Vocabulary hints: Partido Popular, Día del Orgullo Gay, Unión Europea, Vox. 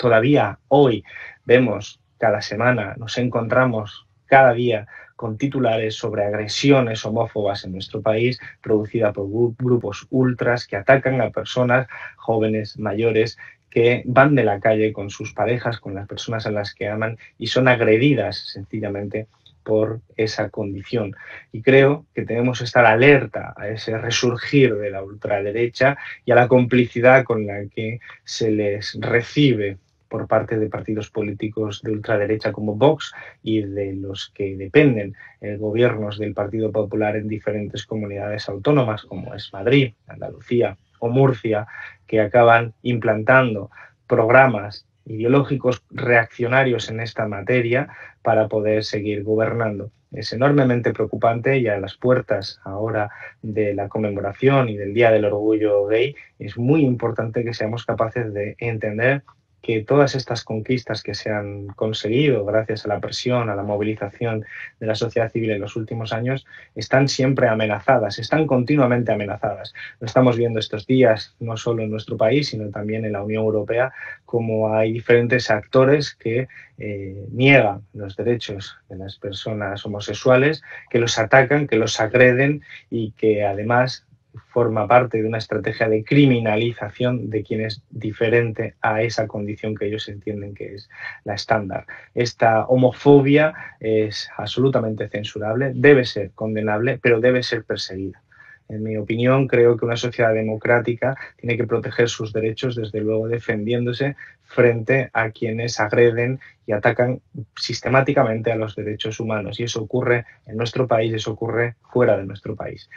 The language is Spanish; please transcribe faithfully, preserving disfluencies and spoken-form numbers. todavía hoy vemos cada semana, nos encontramos cada día con titulares sobre agresiones homófobas en nuestro país, producidas por grupos ultras que atacan a personas jóvenes, mayores, que van de la calle con sus parejas, con las personas a las que aman y son agredidas sencillamente por esa condición. Y creo que tenemos que estar alerta a ese resurgir de la ultraderecha y a la complicidad con la que se les recibe por parte de partidos políticos de ultraderecha como Vox y de los que dependen eh, gobiernos del Partido Popular en diferentes comunidades autónomas, como es Madrid, Andalucía o Murcia, que acaban implantando programas ideológicos reaccionarios en esta materia para poder seguir gobernando. Es enormemente preocupante y a las puertas ahora de la conmemoración y del Día del Orgullo Gay es muy importante que seamos capaces de entender que todas estas conquistas que se han conseguido gracias a la presión, a la movilización de la sociedad civil en los últimos años, están siempre amenazadas, están continuamente amenazadas. Lo estamos viendo estos días, no solo en nuestro país, sino también en la Unión Europea, como hay diferentes actores que eh, niegan los derechos de las personas homosexuales, que los atacan, que los agreden y que además forma parte de una estrategia de criminalización de quien es diferente a esa condición que ellos entienden que es la estándar. Esta homofobia es absolutamente censurable, debe ser condenable, pero debe ser perseguida. En mi opinión, creo que una sociedad democrática tiene que proteger sus derechos, desde luego defendiéndose frente a quienes agreden y atacan sistemáticamente a los derechos humanos. Y eso ocurre en nuestro país, eso ocurre fuera de nuestro país.